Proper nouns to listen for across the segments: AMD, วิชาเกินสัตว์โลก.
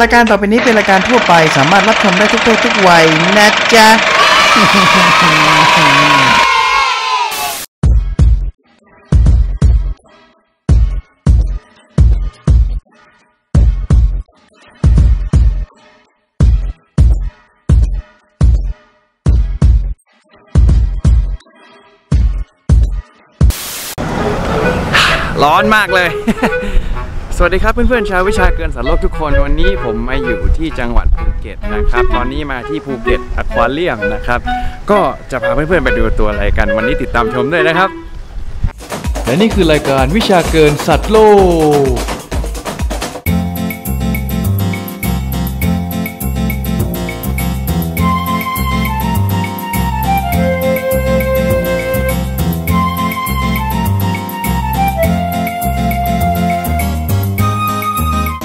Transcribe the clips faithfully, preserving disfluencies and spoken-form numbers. รายการต่อไปนี้เป็นรายการทั่วไปสามารถรับชมได้ทุกเพศทุกวัยนะจ๊ะร้อนมากเลย สวัสดีครับเพื่อนๆชาววิชาเกินสารโลกทุกคนวันนี้ผมมาอยู่ที่จังหวัดภูเก็ตนะครับตอนนี้มาที่ภูเก็ตอควาเรียมนะครับก็จะพาเพื่อนๆไปดูตัวอะไรกันวันนี้ติดตามชมด้วยนะครับและนี่คือรายการวิชาเกินสัตว์โลก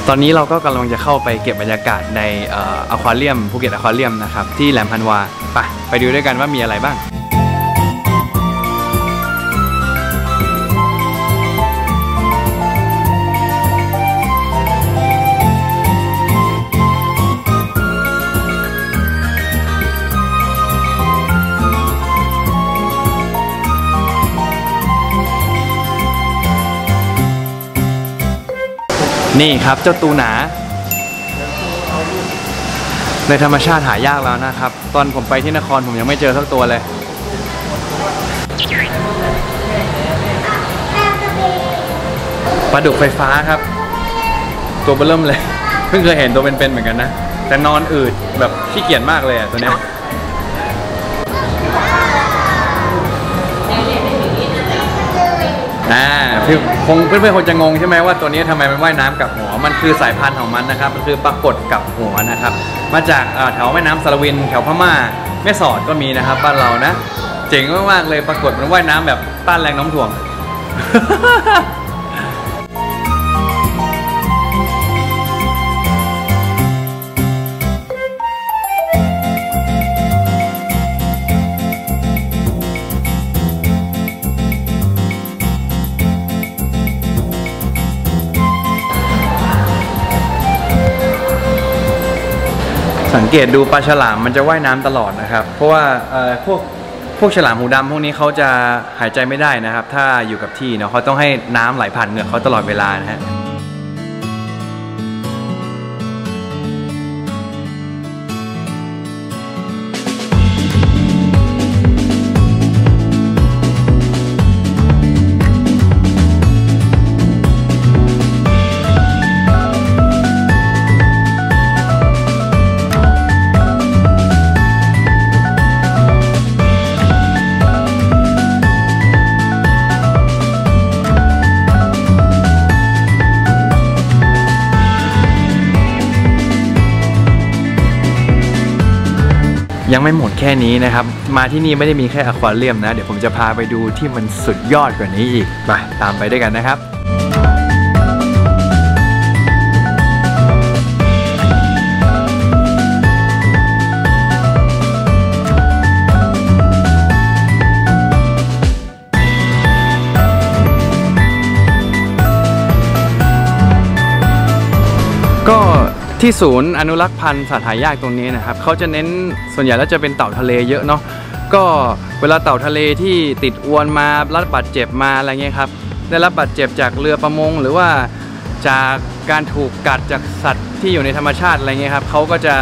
ตอนนี้เราก็กำลังจะเข้าไปเก็บบรรยากาศในอควาเรียมภูเก็ตอควาเรียมนะครับที่แหลมพันวาไปไปดูด้วยกันว่ามีอะไรบ้างนี่ครับเจ้าตูหนาในธรรมชาติหายากแล้วนะครับตอนผมไปที่นครผมยังไม่เจอสักตัวเลยปลาดุกไฟฟ้าครับตัวเบิ่มเลยเพิ่งเคยเห็นตัวเป็นๆเหมือนกันนะแต่นอนอืดแบบขี้เกียจมากเลยอ่ะตัวเนี้ยอ่าพี่คงเพื่อนๆคงจะงงใช่ไหมว่าตัวนี้ทำไมมันว่ายน้ำกับหัวมันคือสายพันธุ์ของมันนะครับมันคือปรากฏกับหัวนะครับมาจากแถวแม่น้ำสารวินแถวพม่าแม่สอดก็มีนะครับบ้านเรานะเจ๋งมากๆเลยปรากฏมันว่ายน้ำแบบต้านแรงน้ำถ่วง สังเกตดูปลาฉลามมันจะว่ายน้ำตลอดนะครับเพราะว่าพวกพวกฉลามหูดำพวกนี้เขาจะหายใจไม่ได้นะครับถ้าอยู่กับที่เนาะเขาต้องให้น้ำไหลผ่านเหงือกเขาตลอดเวลานะฮะยังไม่หมดแค่นี้นะครับมาที่นี่ไม่ได้มีแค่อควาเรียมนะเดี๋ยวผมจะพาไปดูที่มันสุดยอดกว่านี้อีกไปตามไปด้วยกันนะครับก็ที่ศูนย์อนุรักษ์พันธุ์สัตว์หายากตรงนี้นะครับเขาจะเน้นส่วนใหญ่แล้วจะเป็นเต่าทะเลเยอะเนาะก็เวลาเต่าทะเลที่ติดอวนมารับบาดเจ็บมาอะไรเงี้ยครับได้รับบาดเจ็บจากเรือประมงหรือว่าจากการถูกกัดจากสัตว์ที่อยู่ในธรรมชาติอะไรเงี้ยครับเขาก็จะ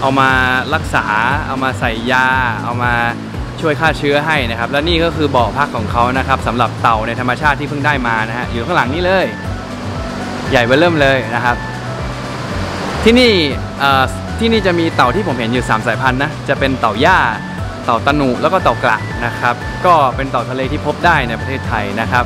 เอามารักษาเอามาใส่ยาเอามาช่วยฆ่าเชื้อให้นะครับและนี่ก็คือบ่อพักของเขานะครับสำหรับเต่าในธรรมชาติที่เพิ่งได้มานะฮะอยู่ข้างหลังนี่เลยใหญ่เบ้อเริ่มเลยนะครับที่นี่ที่นี่จะมีเต่าที่ผมเห็นอยู่สามสายพันธุ์นะจะเป็นเต่าย่าเต่าตะหนุแล้วก็เต่ากระนะครับก็เป็นเต่าทะเลที่พบได้ในประเทศไทยนะครับ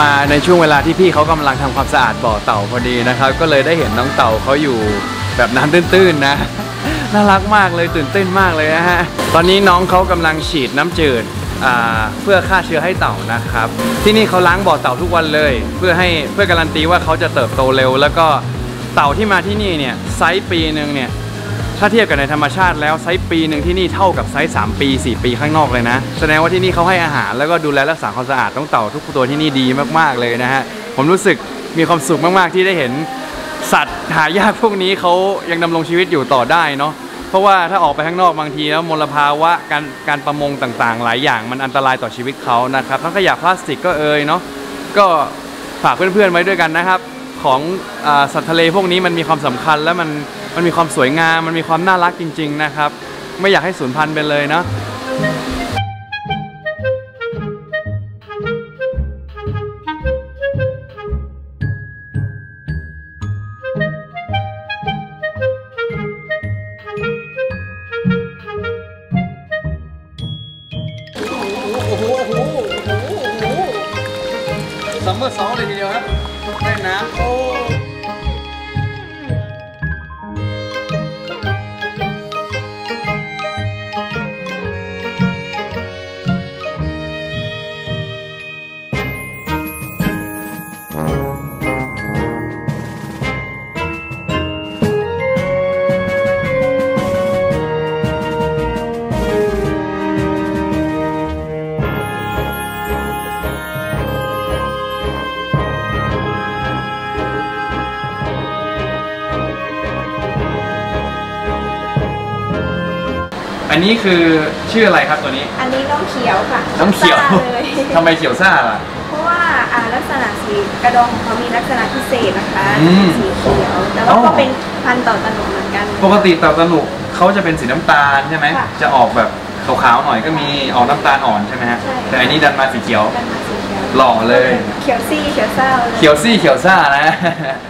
มาในช่วงเวลาที่พี่เขากำลังทำความสะอาดบ่อเต่าพอดีนะครับก็เลยได้เห็นน้องเต่าเขาอยู่แบบน้ำตื้นๆนะน่ารักมากเลยตื่นเต้นมากเลยนะฮะตอนนี้น้องเขากำลังฉีดน้ำจืดเพื่อฆ่าเชื้อให้เต่านะครับที่นี่เขาล้างบ่อเต่าทุกวันเลยเพื่อให้เพื่อการันตีว่าเขาจะเติบโตเร็วแล้วก็เต่าที่มาที่นี่เนี่ยไซส์ปีหนึ่งเนี่ยถ้าเทียบกับในธรรมชาติแล้วไซส์ปีหนึ่งที่นี่เท่ากับไซส์สามปีสี่ปีข้างนอกเลยนะแสดงว่าที่นี่เขาให้อาหารแล้วก็ดูแลรักษาความสะอาดต้องเต่าทุกตัวที่นี่ดีมากๆเลยนะฮะผมรู้สึกมีความสุขมากๆที่ได้เห็นสัตว์หายากพวกนี้เขายังดำรงชีวิตอยู่ต่อได้เนาะเพราะว่าถ้าออกไปข้างนอกบางทีแล้วมลภาวะการการประมงต่างๆหลายอย่างมันอันตรายต่อชีวิตเขานะครับทั้งขยะพลาสติกก็เอ่ยเนาะก็ฝากเพื่อนๆไว้ด้วยกันนะครับของสัตว์ทะเลพวกนี้มันมีความสำคัญและมันมันมีความสวยงามมันมีความน่ารักจริงๆนะครับไม่อยากให้สูญพันธุ์ไปเลยเนาะซัมเมอร์ซอสเลยทีเดียวครับแม่น้ำโอ้อันนี้คือชื่ออะไรครับตัวนี้อันนี้น้องเขียวค่ะน้องเขียวเลยทำไมเขียวซ่าล่ะเพราะว่าลักษณะสีกระดองเขามีลักษณะพิเศษนะคะสีเขียวแต่ว่าก็เป็นพันธุ์เต่าตะหนุเหมือนกันปกติเต่าตะหนุเขาจะเป็นสีน้ำตาลใช่ไหมจะออกแบบขาวๆหน่อยก็มีออกน้ำตาลอ่อนใช่ไหมฮะแต่อันนี้ดันมาสีเขียวหล่อเลยเขียวซี่เขียวซ่าเขียวซี่เขียวซ่านะ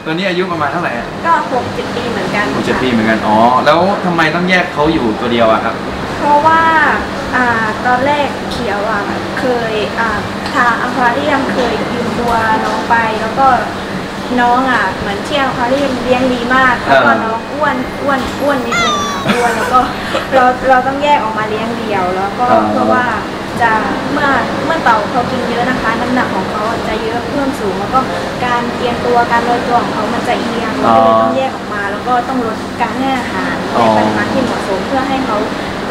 ตัวนี้อายุประมาณเท่าไหร่ก็หกเจ็ดปีเหมือนกันหกเจ็ดปีเหมือนกันอ๋อแล้วทำไมต้องแยกเขาอยู่ตัวเดียวอะครับเพราะว่าตอนแรกเขียวอ่ะเคยทางอควาเรียมเคยยืมตัวน้องไปแล้วก็น้องอ่ะเหมือนที่อควาเรียมเลี้ยงดีมากแล้วก็น้องอ้วนอ้วนอ้วนนิดนึงค่ะอ้วนแล้วก็เราเราต้องแยกออกมาเลี้ยงเดี่ยวแล้วก็เพราะว่าจะเมื่อเมื่อเต่าเขากินเยอะนะคะน้ำหนักของเขาจะเยอะเพิ่มสูงแล้วก็การเอียงตัวการลอยตัวของเขามันจะเอียงเราเลยต้องแยกออกมาแล้วก็ต้องลดการให้อาหารในปริมาณที่เหมาะสมเพื่อให้เขา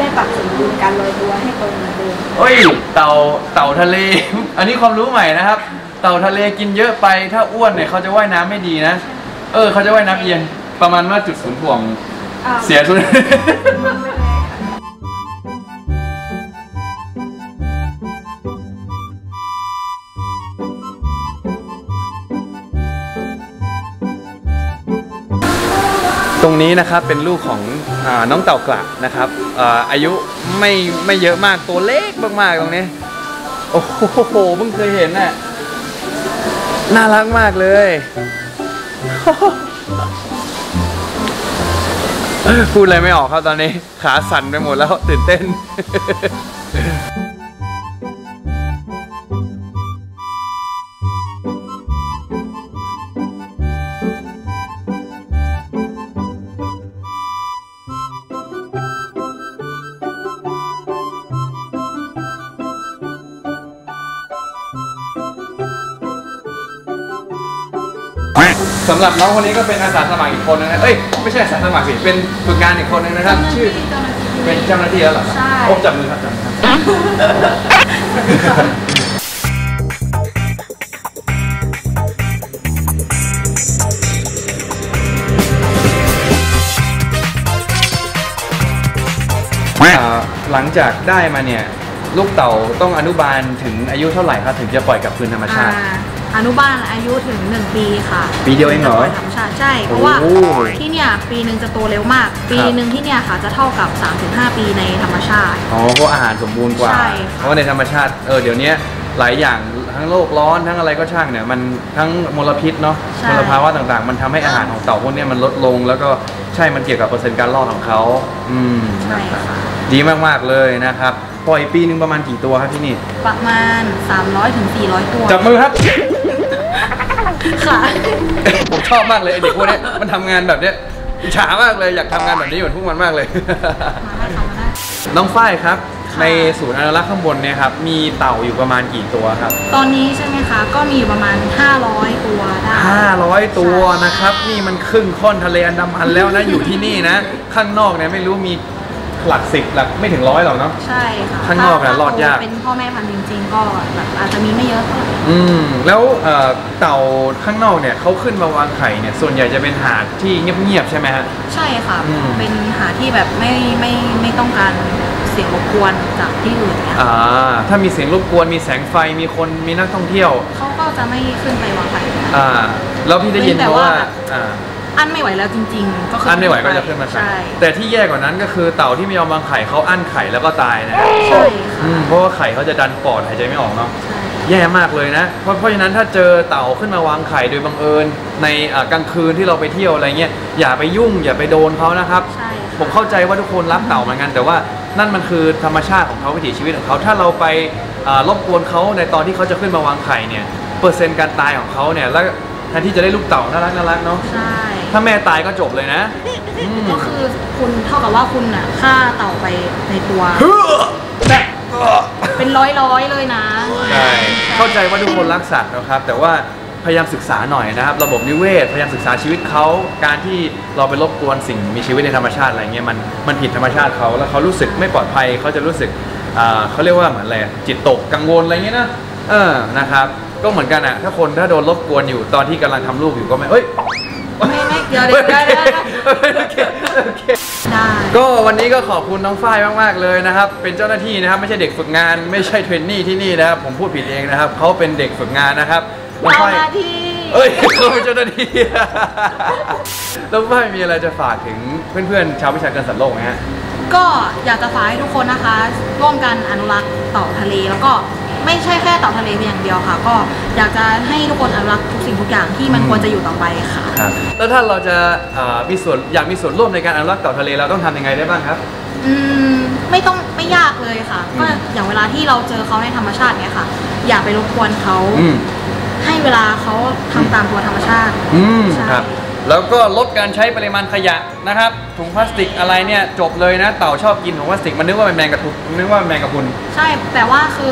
ได้ปรับสมดุลการลอยตัวให้ตรงเหมือนเดิมเฮ้ยเต่าเต่าทะเลอันนี้ความรู้ใหม่นะครับเต่าทะเลกินเยอะไปถ้าอ้วนเนี่ยเขาจะว่ายน้ำไม่ดีนะเออเขาจะว่ายน้ำเอียงประมาณว่าจุดศูนย์ถ่วงเสียสุดตรงนี้นะครับเป็นลูกของอน้องเต่ากระนะครับอาอายุไม่ไม่เยอะมากตัวเล็กมากๆตรงนี้โอ้โหเพิ่งเคยเห็นน่ะน่ารักมากเลยพูดอะไรไม่ออกครับตอนนี้ขาสั่นไปหมดแล้วตื่นเต้นสำหรับน้องคนนี้ก็เป็นอาสาสมัครอีกคนนึงนะเอ้ยไม่ใช่อาสาสมัครสิเป็นฝึกงานอีกคนนึงนะครับชื่อเป็นเจ้าหน้าที่แล้วเหรอใช่โอ้จับมือครับจับมือครับหลังจากได้มาเนี่ยลูกเต่าต้องอนุบาลถึงอายุเท่าไหร่ครับถึงจะปล่อยกลับคืนธรรมชาติอนุบาลอายุถึงหนึ่งปีค่ะปีเดียวเองเหรอธรรมชาติใช่เพราะว่าที่เนี่ยปีหนึ่งจะโตเร็วมากปีหนึ่งที่เนี่ยค่ะจะเท่ากับ สามถึงห้า ปีในธรรมชาติอ๋อเพราะอาหารสมบูรณ์กว่าเพราะในธรรมชาติเออเดี๋ยวนี้หลายอย่างทั้งโลกร้อนทั้งอะไรก็ช่างเนี่ยมันทั้งมลพิษเนาะมลภาวะต่างๆมันทำให้อาหารของเต่าพวกนี้มันลดลงแล้วก็ใช่มันเกี่ยวกับเปอร์เซ็นต์การรอดของเขาอืมดีมากๆเลยนะครับปล่อยปีหนึ่งประมาณกี่ตัวครับที่นี่ประมาณ สามร้อยถึงสี่ร้อย ตัวจับมือครับ ค่ะผมชอบมากเลยไอเด็กพวกนี้มันทำงานแบบเนี้ยอิจฉามากเลยอยากทำงานแบบนี้เหมือนพวกมันมากเลยน้องฝ้ายครับในศูนย์อนุรักษ์ข้างบนเนี่ยครับมีเต่าอยู่ประมาณกี่ตัวครับตอนนี้ใช่ไหมคะก็มีประมาณห้าร้อยตัวได้ห้าร้อยตัวนะครับนี่มันครึ่งค่อนทะเลอันดามันแล้วนะอยู่ที่นี่นะข้างนอกเนี่ยไม่รู้มีหลักสิบหลักไม่ถึงร้อยหรอกเนาะใช่ค่ะข้างนอกเนี่ยรอดยากเป็นพ่อแม่พันธุ์จริงๆก็อาจจะมีไม่เยอะอืมแล้วเต่าข้างนอกเนี่ยเขาขึ้นมาวางไข่เนี่ยส่วนใหญ่จะเป็นหาดที่เงียบๆใช่ไหมฮะใช่ค่ะเป็นหาดที่แบบไม่ไม่ไม่ต้องการเสียงรบกวนจากที่อื่นอ่าถ้ามีเสียงรบกวนมีแสงไฟมีคนมีนักท่องเที่ยวเขาก็จะไม่ขึ้นไปวางไข่อ่าแล้วพี่ได้ยินเพราะว่าอ่าอั้นไม่ไหวแล้วจริงๆก็คืออั้นไม่ไหวก็จะขึ้นมาใช่แต่ที่แย่กว่านั้นก็คือเต่าที่ไม่ยอมวางไข่เขาอั้นไข่แล้วก็ตายนะครับใช่ค่ะเพราะว่าไข่เขาจะดันปอดหายใจไม่ออกเนาะแย่มากเลยนะเพราะเพราะฉะนั้นถ้าเจอเต่าขึ้นมาวางไข่โดยบังเอิญในกลางคืนที่เราไปเที่ยวอะไรเงี้ยอย่าไปยุ่งอย่าไปโดนเขานะครับผมเข้าใจว่าทุกคนรักเต่าเหมือนกันแต่ว่านั่นมันคือธรรมชาติของเขาวิถีชีวิตของเขาถ้าเราไปรบกวนเขาในตอนที่เขาจะขึ้นมาวางไข่เนี่ยเปอร์เซ็นต์การตายของเขาเนี่ยแล้วแทนที่จะได้ลูกเต่าน่ารักน่ารักเนาะใช่ถ้าแม่ตายก็จบเลยนะก็คือคุณเท่ากับว่าคุณน่ะฆ่าเต่าไปในตัวเป็นร้อยร้อยเลยนะใช่เข้าใจว่าทุกคนรักสัตว์นะครับแต่ว่าพยายามศึกษาหน่อยนะครับระบบนิเวศพยายามศึกษาชีวิตเขาการที่เราไปรบกวนสิ่งมีชีวิตในธรรมชาติอะไรเงี้ยมันมันผิดธรรมชาติเขาแล้วเขารู้สึกไม่ปลอดภัยเขาจะรู้สึกเขาเรียกว่าเหมือนอะไรจิตตกกังวลอะไรเงี้ยนะเออนะครับก็เหมือนกันอ่ะถ้าคนถ้าโดนรบกวนอยู่ตอนที่กำลังทำลูกอยู่ก็ไม่เอ้ยไม่ไม่เดี๋ยวเดี๋ยวได้ได้ก็วันนี้ก็ขอบคุณน้องฝ้ายมากๆเลยนะครับเป็นเจ้าหน้าที่นะครับไม่ใช่เด็กฝึกงานไม่ใช่เทรนนี่ที่นี่นะครับผมพูดผิดเองนะครับเขาเป็นเด็กฝึกงานนะครับน้องฝ้ายเอ้ยเขาเป็นเจ้าหน้าที่น้องฝ้ายมีอะไรจะฝากถึงเพื่อนๆชาววิชาการสัตว์โลกไหมฮะก็อยากจะฝากให้ทุกคนนะคะร่วมกันอนุรักษ์เต่าทะเลแล้วก็ไม่ใช่แค่เต่าทะเลเพียงอย่างเดียวค่ะก็อยากจะให้ทุกคนอนุรักษ์ทุกสิ่งทุกอย่างที่มันควรจะอยู่ต่อไปค่ะครับแล้วถ้าเราจะมีส่วนอยากมีส่วนร่วมในการอนุรักษ์เต่าทะเลเราต้องทำยังไงได้บ้างครับอืมไม่ต้องไม่ยากเลยค่ะก็อย่างเวลาที่เราเจอเขาในธรรมชาติเนี่ยค่ะอย่าไปรบกวนเขาให้เวลาเขาทำตามตัวธรรมชาติอืมครับแล้วก็ลดการใช้ปริมาณขยะนะครับถุงพลาสติกอะไรเนี่ยจบเลยนะเต่าชอบกินถุงพลาสติกมันนึกว่าเป็นแมงกะพุนนึกว่าแมงกะพุนใช่แต่ว่าคือ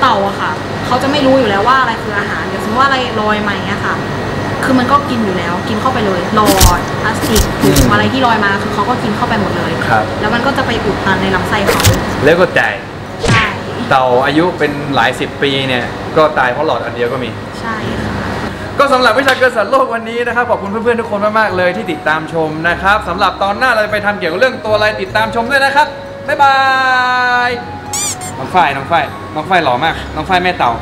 เต่าอะค่ะเขาจะไม่รู้อยู่แล้วว่าอะไรคืออาหารเดี๋ยวสมมติว่าอะไรลอยมาอย่างเงี้ยค่ะคือมันก็กินอยู่แล้วกินเข้าไปเลยลอยพลาสติกอะไรที่ลอยมาคือเขาก็กินเข้าไปหมดเลยครับแล้วมันก็จะไปอุดตันในลำไส้เขาแล้วก็ตายใช่เต่าอายุเป็นหลายสิบปีเนี่ยก็ตายเพราะหลอดอันเดียวก็มีใช่ค่ะก็สำหรับวิชาเกินสัตว์โลกวันนี้นะครับขอบคุณเพื่อนๆทุกคนมากๆเลยที่ติดตามชมนะครับสำหรับตอนหน้าเราจะไปทำเกี่ยวกับเรื่องตัวอะไรติดตามชมด้วยนะครับบ๊ายบายน้องฝ้ายน้องฝ้ายน้องฝ้ายหล่อมากน้องฝ้ายแม่เต่า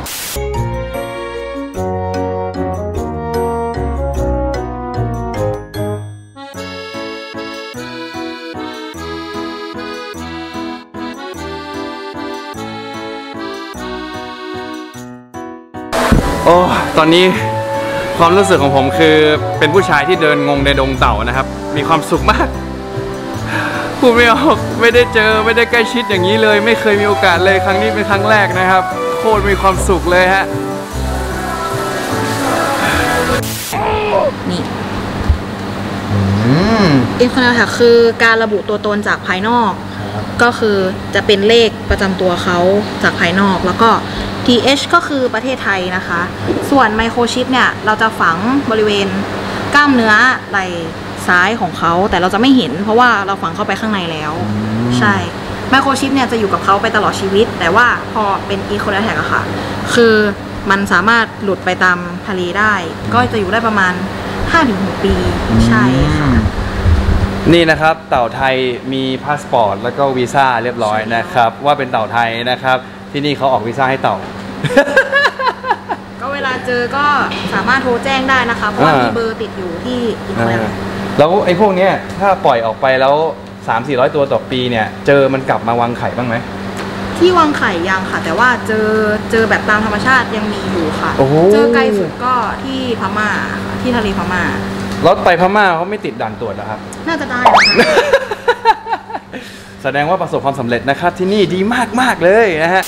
โอ้ตอนนี้ความรู้สึกของผมคือเป็นผู้ชายที่เดินงงในดงเต่านะครับมีความสุขมากพูดไม่ออกไม่ได้เจอไม่ได้ใกล้ชิดอย่างนี้เลยไม่เคยมีโอกาสเลยครั้งนี้เป็นครั้งแรกนะครับโคตรมีความสุขเลยฮะนี่อินฟลูเอนเซอร์คือการระบุตัวตนจากภายนอกก็คือจะเป็นเลขประจำตัวเขาจากภายนอกแล้วก็ ที เอช ก็คือประเทศไทยนะคะส่วนไมโครชิปเนี่ยเราจะฝังบริเวณกล้ามเนื้อไหล่ซ้ายของเขาแต่เราจะไม่เห็นเพราะว่าเราฝังเข้าไปข้างในแล้วใช่ไมโครชิปเนี่ยจะอยู่กับเขาไปตลอดชีวิตแต่ว่าพอเป็นอีโคแลนแท็กอะค่ะคือมันสามารถหลุดไปตามทะเลได้ก็จะอยู่ได้ประมาณ ห้าถึงหก ปีใช่ค่ะนี่นะครับเต่าไทยมีพาสปอร์ตแล้วก็วีซ่าเรียบร้อยนะครับว่าเป็นเต่าไทยนะครับที่นี่เขาออกวีซ่าให้เต่า ก็เวลาเจอก็สามารถโทรแจ้งได้นะคะเพราะว่ามีเบอร์ติดอยู่ที่อีโคแลนแล้วไอ้พวกเนี้ยถ้าปล่อยออกไปแล้ว สามถึงสี่ร้อย ตัวต่อปีเนี่ยเจอมันกลับมาวางไข่บ้างไหมที่วางไข่ยังค่ะแต่ว่าเจอเจอแบบตามธรรมชาติยังมีอยู่ค่ะเจอไกลสุดก็ที่พม่าที่ทะเลพม่าแล้วไปพม่าเขาไม่ติดด่านตรวจหรอครับน่าจะได้ แสดงว่าประสบความสำเร็จนะครับที่นี่ดีมากๆเลยนะฮะ